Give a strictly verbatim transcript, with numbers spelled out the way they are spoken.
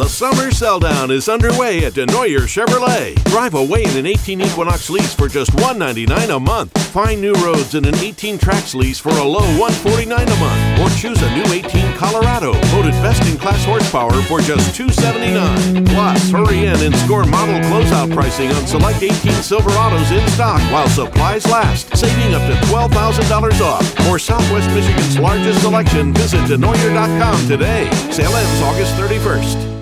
The summer sell-down is underway at DeNooyer Chevrolet. Drive away in an eighteen Equinox lease for just one ninety-nine a month. Find new roads in an eighteen Trax lease for a low one forty-nine a month. Or choose a new eighteen Colorado, voted best-in-class horsepower for just two seventy-nine. Plus, hurry in and score model closeout pricing on select eighteen Silverados in stock while supplies last, saving up to twelve thousand dollars off. For Southwest Michigan's largest selection, visit DeNooyer dot com today. Sale ends August thirty-first.